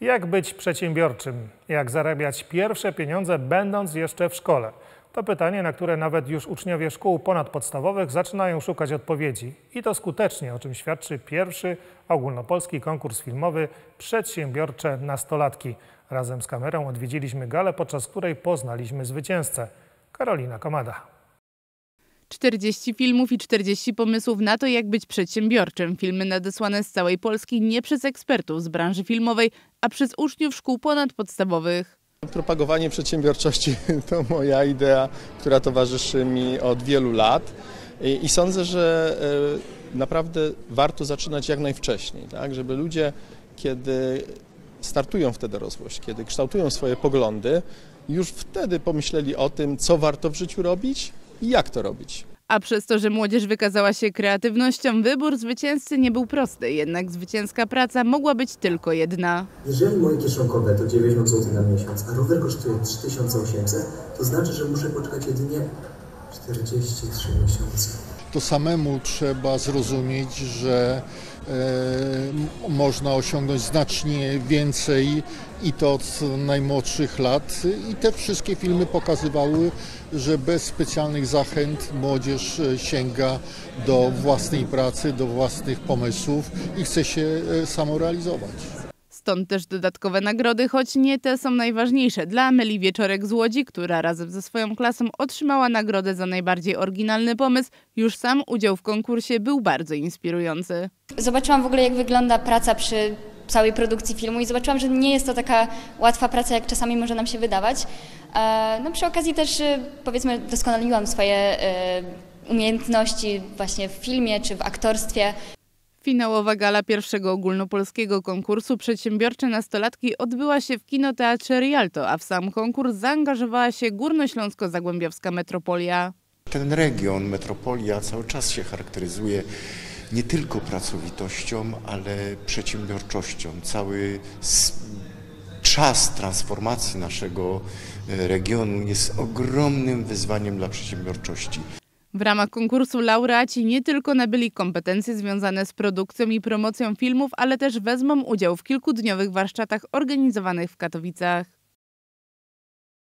Jak być przedsiębiorczym? Jak zarabiać pierwsze pieniądze, będąc jeszcze w szkole? To pytanie, na które nawet już uczniowie szkół ponadpodstawowych zaczynają szukać odpowiedzi. I to skutecznie, o czym świadczy pierwszy ogólnopolski konkurs filmowy Przedsiębiorcze Nastolatki. Razem z kamerą odwiedziliśmy galę, podczas której poznaliśmy zwycięzcę. Karolina Komada. 40 filmów i 40 pomysłów na to, jak być przedsiębiorczym. Filmy nadesłane z całej Polski nie przez ekspertów z branży filmowej, a przez uczniów szkół ponadpodstawowych. Propagowanie przedsiębiorczości to moja idea, która towarzyszy mi od wielu lat i sądzę, że naprawdę warto zaczynać jak najwcześniej, tak? Żeby ludzie, kiedy startują w tę dorosłość, kiedy kształtują swoje poglądy, już wtedy pomyśleli o tym, co warto w życiu robić i jak to robić. A przez to, że młodzież wykazała się kreatywnością, wybór zwycięzcy nie był prosty. Jednak zwycięska praca mogła być tylko jedna. Jeżeli moje kieszonkowe to 9 zł na miesiąc, a rower kosztuje 3800, to znaczy, że muszę poczekać jedynie 43 miesiące. To samemu trzeba zrozumieć, że można osiągnąć znacznie więcej i to od najmłodszych lat. I te wszystkie filmy pokazywały, że bez specjalnych zachęt młodzież sięga do własnej pracy, do własnych pomysłów i chce się samorealizować. Stąd też dodatkowe nagrody, choć nie te są najważniejsze. Dla Ameli Wieczorek z Łodzi, która razem ze swoją klasą otrzymała nagrodę za najbardziej oryginalny pomysł, już sam udział w konkursie był bardzo inspirujący. Zobaczyłam w ogóle, jak wygląda praca przy całej produkcji filmu i zobaczyłam, że nie jest to taka łatwa praca, jak czasami może nam się wydawać. No, przy okazji też, powiedzmy, doskonaliłam swoje umiejętności właśnie w filmie czy w aktorstwie. Finałowa gala pierwszego ogólnopolskiego konkursu Przedsiębiorcze Nastolatki odbyła się w kinoteatrze Rialto, a w sam konkurs zaangażowała się Górnośląsko-Zagłębiowska Metropolia. Ten region, metropolia, cały czas się charakteryzuje nie tylko pracowitością, ale przedsiębiorczością. Cały czas transformacji naszego regionu jest ogromnym wyzwaniem dla przedsiębiorczości. W ramach konkursu laureaci nie tylko nabyli kompetencje związane z produkcją i promocją filmów, ale też wezmą udział w kilkudniowych warsztatach organizowanych w Katowicach.